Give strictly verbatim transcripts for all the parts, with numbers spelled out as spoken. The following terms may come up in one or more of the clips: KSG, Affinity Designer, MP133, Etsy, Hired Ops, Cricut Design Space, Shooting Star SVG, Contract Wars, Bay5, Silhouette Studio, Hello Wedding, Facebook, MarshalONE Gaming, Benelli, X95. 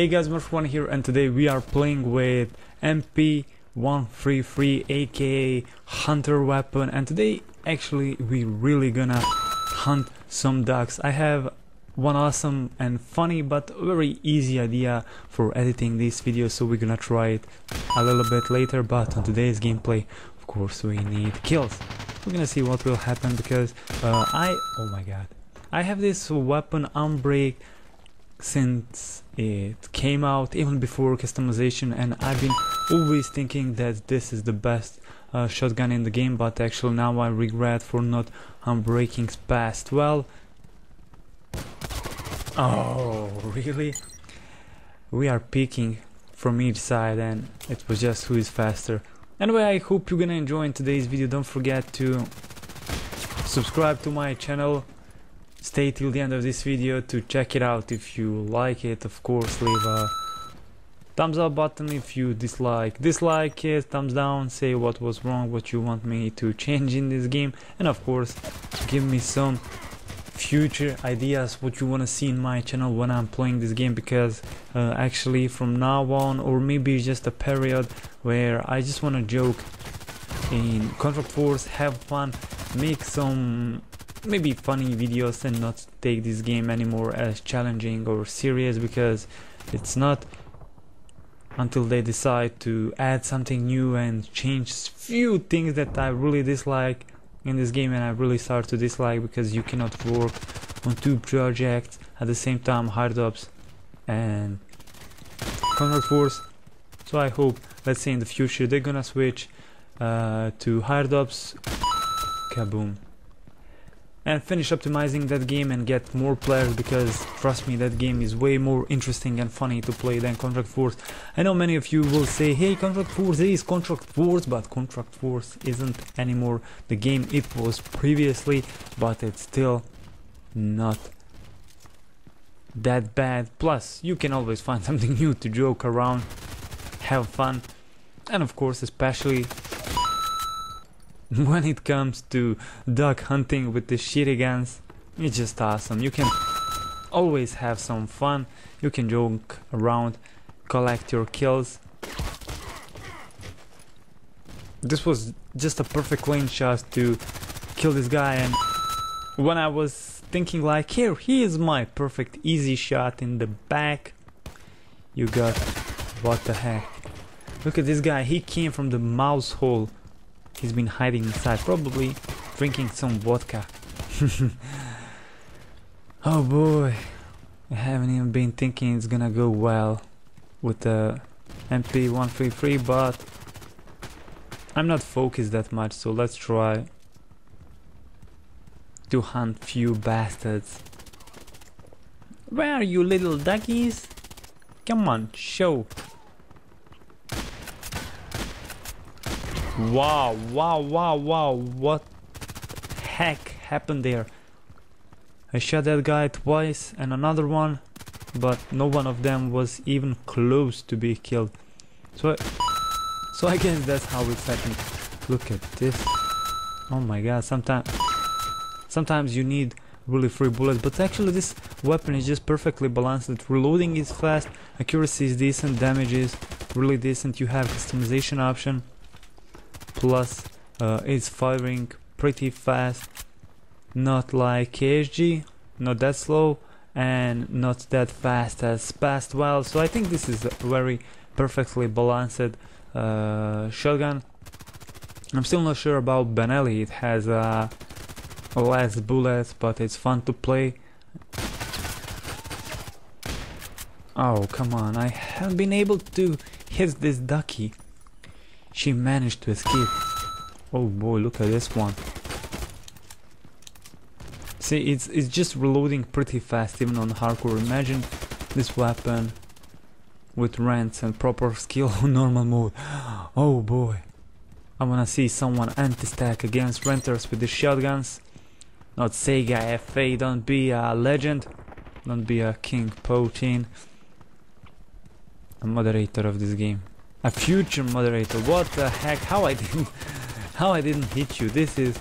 Hey guys, MarshalONE here, and today we are playing with M P one thirty-three, aka hunter weapon, and today actually we really gonna hunt some ducks. I have one awesome and funny but very easy idea for editing this video, so we're gonna try it a little bit later, but on today's gameplay of course we need kills. We're gonna see what will happen because uh, I oh my god I have this weapon Unbreak since it came out, even before customization, and I've been always thinking that this is the best uh, shotgun in the game, but actually now I regret for not unbreaking past. Well, oh really, we are peeking from each side and it was just who is faster. Anyway, I hope you're gonna enjoy today's video. Don't forget to subscribe to my channel. Stay till the end of this video to check it out. If you like it, of course, leave a thumbs up button. If you dislike, dislike it, thumbs down, say what was wrong, what you want me to change in this game, and of course, give me some future ideas, what you want to see in my channel when I'm playing this game, because uh, actually from now on, or maybe just a period where I just want to joke in Contract Wars, have fun, make some maybe funny videos and not take this game anymore as challenging or serious, because it's not until they decide to add something new and change few things that I really dislike in this game, and I really start to dislike because you cannot work on two projects at the same time, Hired Ops and Contract Wars. So I hope, let's say in the future, they're gonna switch uh, to Hired Ops, kaboom, and finish optimizing that game and get more players, because trust me, that game is way more interesting and funny to play than Contract Wars. I know many of you will say, hey, Contract Wars is Contract Wars, but Contract Wars isn't anymore the game it was previously, but it's still not that bad. Plus, you can always find something new to joke around, have fun, and of course, especially when it comes to duck hunting with the shotguns, it's just awesome. You can always have some fun, you can joke around, collect your kills. This was just a perfect lane shot to kill this guy, and when I was thinking like, here, he is my perfect easy shot in the back, you got, what the heck, look at this guy, he came from the mouse hole. He's been hiding inside, probably drinking some vodka. Oh boy, I haven't even been thinking it's gonna go well with the M P one thirty-three, but I'm not focused that much, so let's try to hunt few bastards. Where are you little duckies? Come on, show. Wow, wow, wow, wow, what heck happened there? I shot that guy twice and another one, but no one of them was even close to be killed. So I, so I guess that's how it's happened. Look at this. Oh my god, sometimes sometimes you need really free bullets, but actually this weapon is just perfectly balanced. Reloading is fast, accuracy is decent, damage is really decent, you have customization option. Plus, uh, it's firing pretty fast, not like K S G, not that slow, and not that fast as past. Well, so I think this is a very perfectly balanced uh, shotgun. I'm still not sure about Benelli, it has uh, less bullets, but it's fun to play. Oh, come on, I haven't been able to hit this ducky. She managed to escape. Oh boy, look at this one. See, it's it's just reloading pretty fast, even on hardcore. Imagine this weapon with rants and proper skill on normal mode. Oh boy, I wanna see someone anti-stack against renters with the shotguns. Not Sega F A, don't be a legend, don't be a king poaching. A moderator of this game. A future moderator, what the heck, how I didn't how I didn't hit you. This is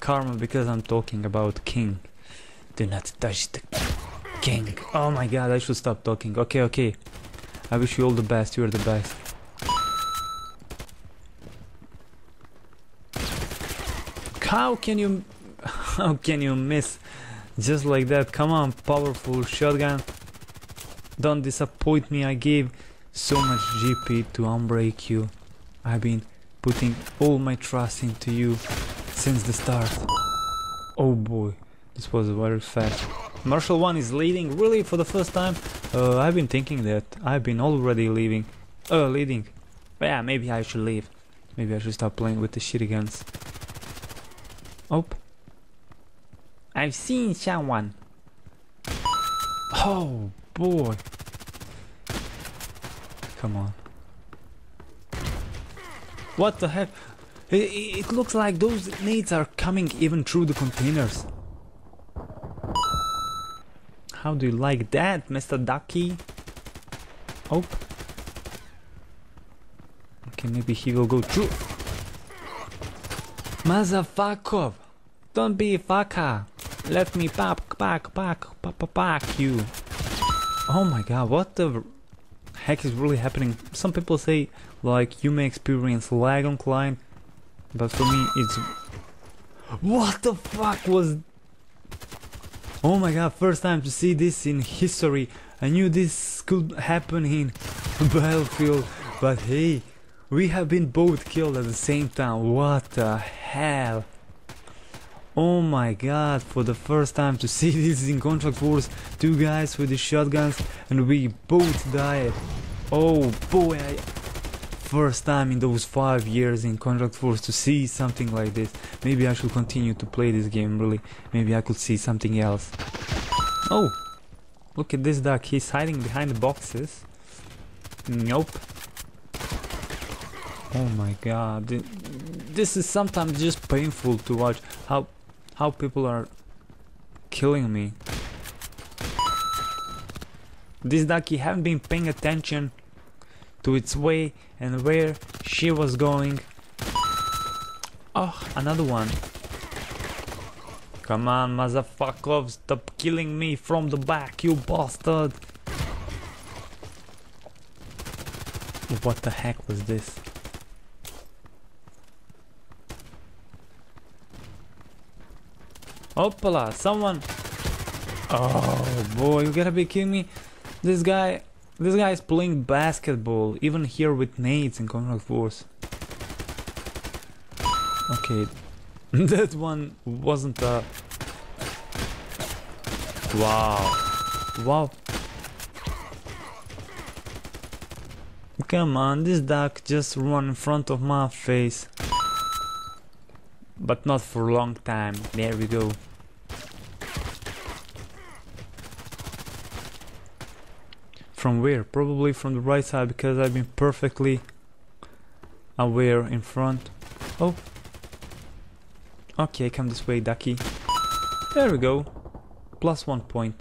karma because I'm talking about king. Do not touch the talking. Oh my god, I should stop talking. Okay, okay. I wish you all the best. You're the best. How can you... How can you miss just like that? Come on, powerful shotgun. Don't disappoint me. I gave so much G P to unbreak you. I've been putting all my trust into you since the start. Oh boy, this was very fast. Marshal one is leading, really, for the first time. Uh, I've been thinking that I've been already leaving. Uh, leading. Yeah, maybe I should leave. Maybe I should stop playing with the shitty guns. Oh. I've seen someone. Oh boy. Come on. What the heck? It, it looks like those nades are coming even through the containers. How do you like that, Mister Ducky? Oh. Okay, maybe he will go through. Motherfucker! Don't be a fucker! Let me pack, pack, pack, pack, pack you! Oh my god, what the heck is really happening? Some people say, like, you may experience lag on climb, but for me it's... What the fuck was... Oh my god, first time to see this in history. I knew this could happen in Battlefield, but hey, we have been both killed at the same time. What the hell? Oh my god, for the first time to see this in Contract Wars, two guys with the shotguns and we both died. Oh boy, I... First time in those five years in Contract Wars to see something like this. Maybe I should continue to play this game, really. Maybe I could see something else. Oh, look at this duck, he's hiding behind the boxes. Nope. Oh my god, this is sometimes just painful to watch, how how people are killing me. This ducky haven't been paying attention to its way and where she was going. Oh, another one. Come on, motherfucker, stop killing me from the back, you bastard. What the heck was this? Hoppala, someone. Oh boy, you gotta be kidding me. This guy, this guy is playing basketball, even here with nades in Contract Wars. Okay, that one wasn't a... Wow, wow. Come on, this duck just ran in front of my face. But not for a long time. There we go. From where? Probably from the right side, because I've been perfectly aware in front. Oh. Okay, come this way, ducky. There we go. Plus one point.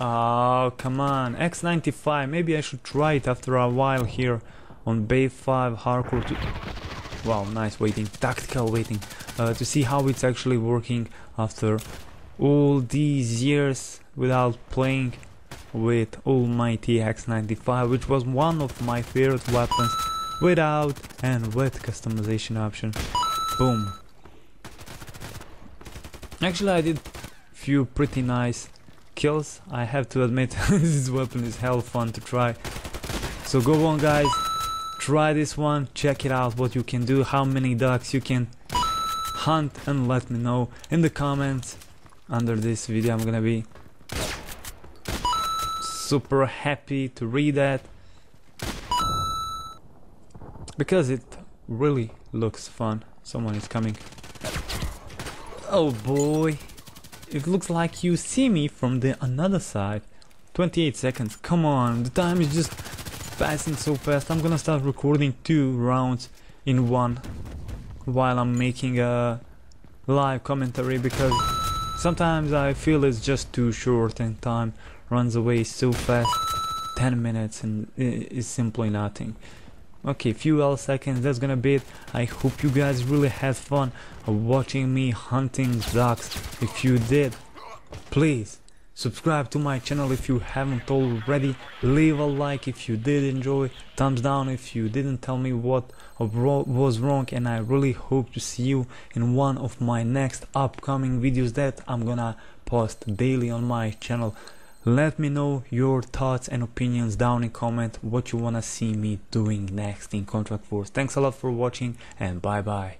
Oh, come on. X ninety-five. Maybe I should try it after a while here on Bay five Hardcore two. Wow, nice waiting, tactical waiting, uh, to see how it's actually working after all these years without playing with almighty X ninety-five, which was one of my favorite weapons without and with customization option. Boom. Actually, I did few pretty nice kills, I have to admit. This weapon is hell fun to try, so go on guys. Try this one, check it out, what you can do, how many ducks you can hunt, and let me know in the comments under this video. I'm gonna be super happy to read that, because it really looks fun. Someone is coming. Oh boy, it looks like you see me from the another side. twenty-eight seconds, come on, the time is just passing so fast. I'm gonna start recording two rounds in one while I'm making a live commentary, because sometimes I feel it's just too short and time runs away so fast. Ten minutes and it's simply nothing. Okay, few L seconds, that's gonna be it. I hope you guys really had fun watching me hunting ducks. If you did, Please subscribe to my channel if you haven't already, leave a like if you did enjoy, thumbs down if you didn't, tell me what was wrong, and I really hope to see you in one of my next upcoming videos that I'm gonna post daily on my channel. Let me know your thoughts and opinions down in comment, what you wanna see me doing next in Contract Wars. Thanks a lot for watching, and bye bye.